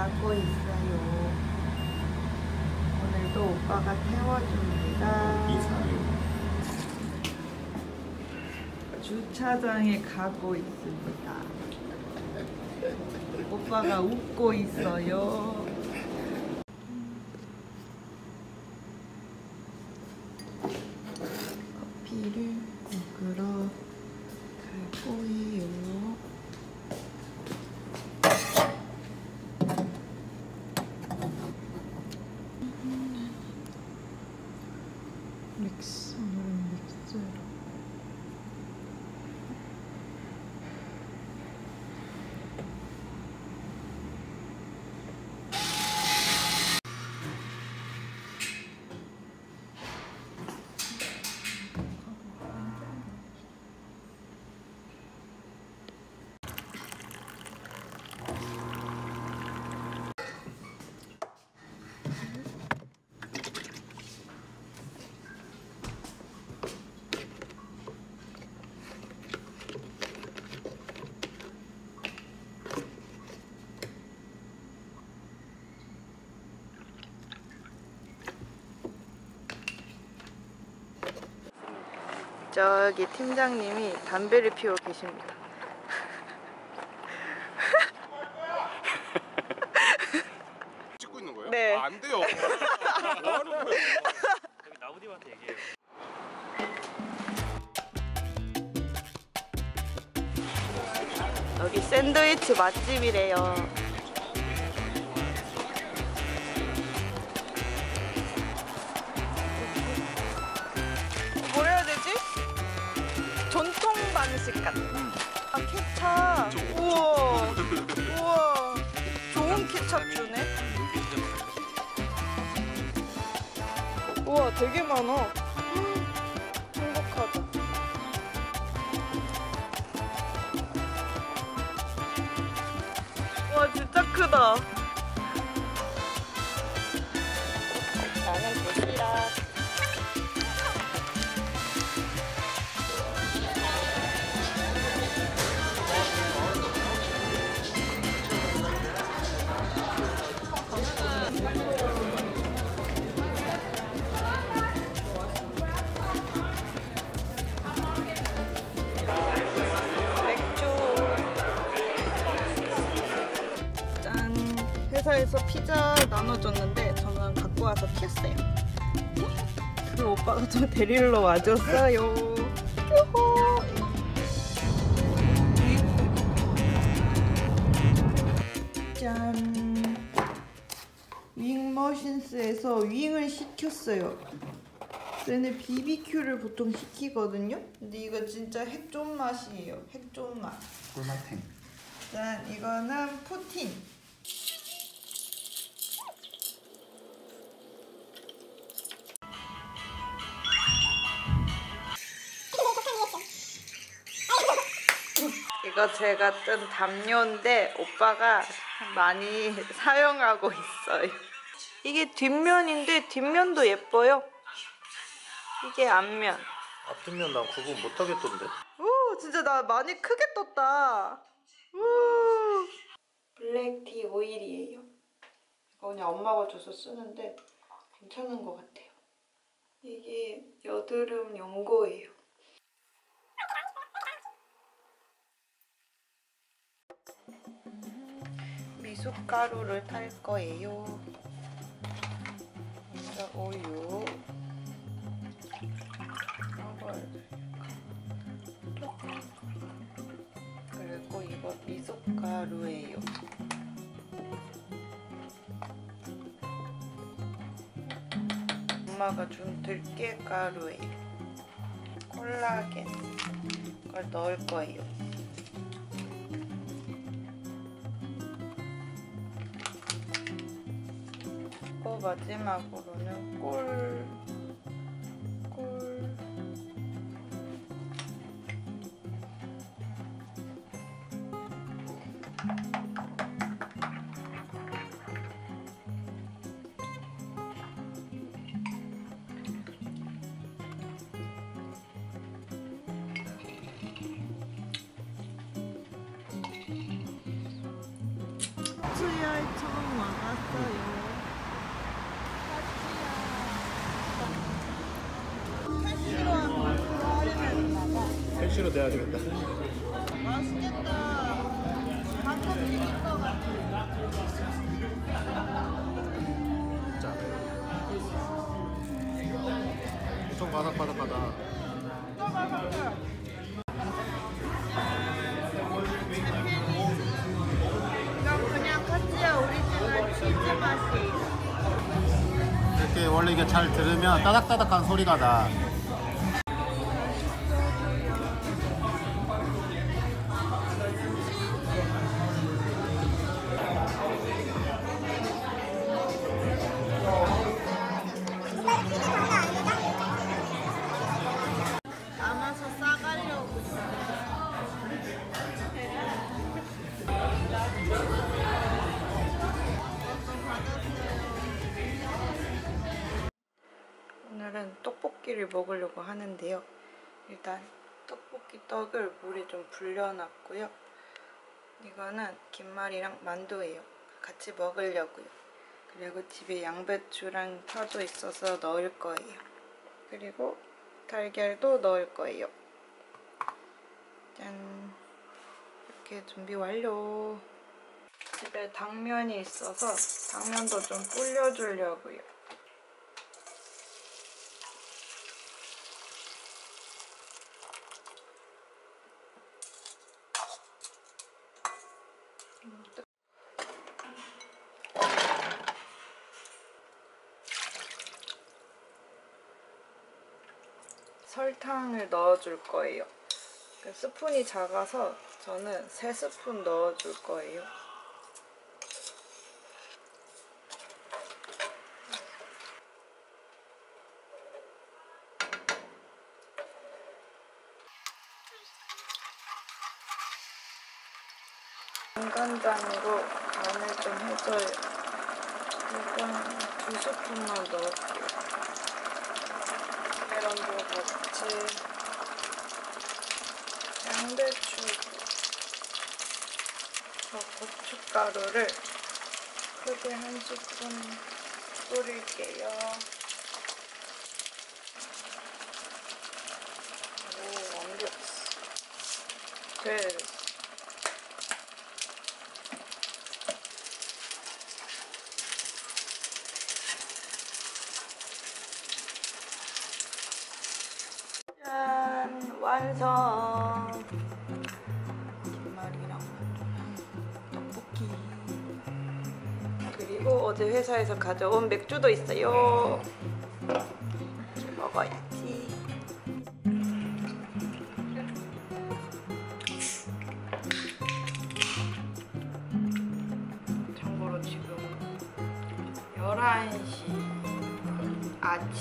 가고 있어요. 오늘도 오빠가 태워줍니다. 주차장에 가고 있습니다. 오빠가 웃고 있어요. 커피를 먹으러 갈 거예요. 믹서로. 저기 팀장님이 담배를 피우고 계십니다. 찍고 있는 거예요? 네. 아, 안 돼요. 뭐 하는 거예요? 여기 나우디한테 얘기해요. 여기 샌드위치 맛집이래요. 아, 케찹. 우와. 우와. 좋은 케찹 주네. 우와, 되게 많아. 행복하다. 와, 진짜 크다. 나는 도시락. 회사에서 피자 나눠줬는데 저는 갖고 와서 튀었어요. 그리고 오빠가 저 데리러 와줬어요. 요호. 짠. 윙머신스에서 윙을 시켰어요. 얘네 BBQ를 보통 시키거든요. 근데 이거 진짜 핵존 맛이에요. 핵존 맛. 꿀맛탱. 짠. 이거는 푸틴. 이거 제가 뜬 담요인데 오빠가 많이 사용하고 있어요. 이게 뒷면인데 뒷면도 예뻐요. 이게 앞면. 앞뒷면 난 구분 못하겠던데. 오, 진짜 나 많이 크게 떴다. 오. 블랙티 오일이에요. 이거 그냥 엄마가 줘서 쓰는데 괜찮은 것 같아요. 이게 여드름 연고예요. 미숫가루를 탈 거예요. 먼저 우유. 그리고 이거 미숫가루예요. 엄마가 준 들깨가루예요. 콜라겐. 이걸 넣을 거예요. 마지막으로는 꿀. 수야의 처음 택시로 내야 되겠다. 맛있겠다. 자, 엄청 바삭바삭하다. 이건 그냥 카츠야 오리지널 치즈 맛이. 이렇게 원래 이게 잘 들으면 따닥따닥한 소리가 나. 오늘은 떡볶이를 먹으려고 하는데요. 일단 떡볶이 떡을 물에 좀 불려놨고요. 이거는 김말이랑 만두예요. 같이 먹으려고요. 그리고 집에 양배추랑 파도 있어서 넣을 거예요. 그리고 달걀도 넣을 거예요. 짠! 이렇게 준비 완료! 집에 당면이 있어서 당면도 좀 불려주려고요. 설탕을 넣어줄 거예요. 스푼이 작아서 저는 3스푼 넣어줄 거예요. 간간장으로 간을 좀 해줘요. 일단 2스푼만 넣을게요. 계란도 같이, 양배추, 저 고춧가루를 크게 1스푼 뿌릴게요. 오, 완벽. 됐어. 완성! 김말이랑 만두랑 떡볶이. 그리고 어제 회사에서 가져온 맥주도 있어요. 이렇게 먹어야지. 참고로 지금 11시 아침.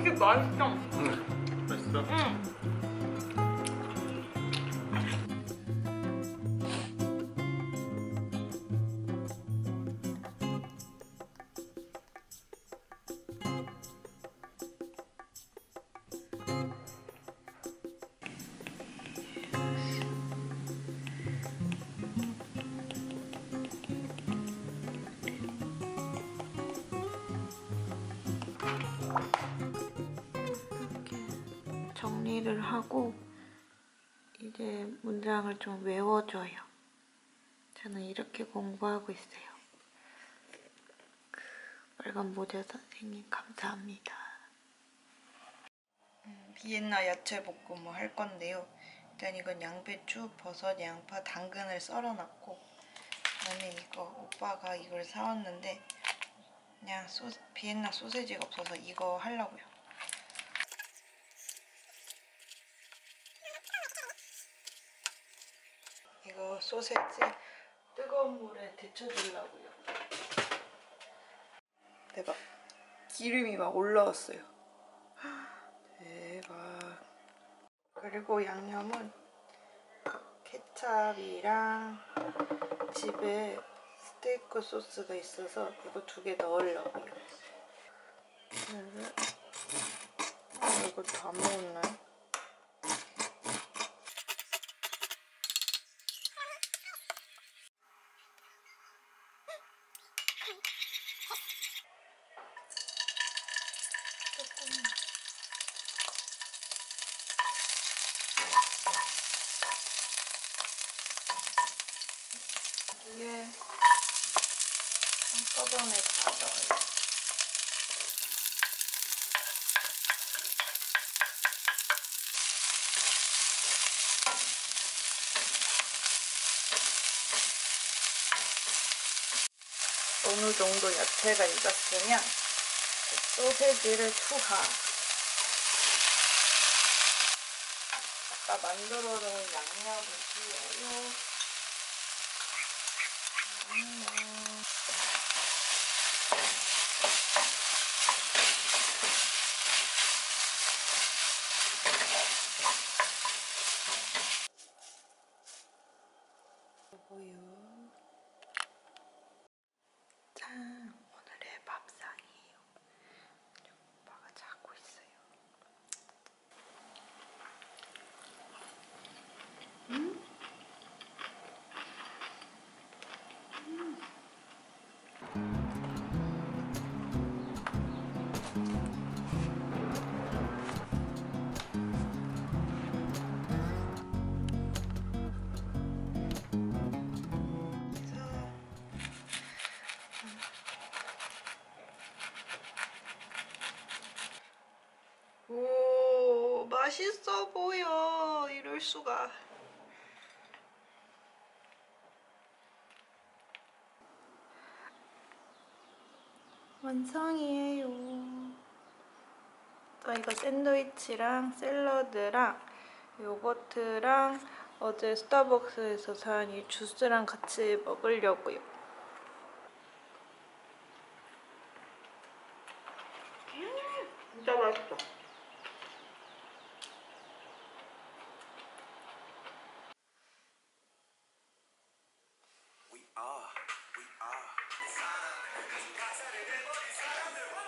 이렇게 맛있어. 응. 맛있어? 응. 정리를 하고 이제 문장을 좀 외워줘요. 저는 이렇게 공부하고 있어요. 빨간 모자 선생님 감사합니다. 비엔나 야채볶음을 할 건데요. 일단 이건 양배추, 버섯, 양파, 당근을 썰어놨고, 그다음에 이거 오빠가 이걸 사왔는데 그냥 비엔나 소세지가 없어서 이거 하려고요. 소세지 뜨거운 물에 데쳐주려고요. 대박. 기름이 막 올라왔어요. 대박. 그리고 양념은 케찹이랑 집에 스테이크 소스가 있어서 이거 2개 넣으려고요. 이거 다 먹었나요? 이게 한꺼번에 다 넣어요. 어느 정도 야채가 익었으면 소세지를 투하. 아까 만들어놓은 양념을 넣어요. 오, 맛있어 보여. 이럴 수가. 완성이에요. 저희가 샌드위치랑 샐러드랑 요거트랑 어제 스타벅스에서 산 이 주스랑 같이 먹으려고요. 진짜 맛있어. We are.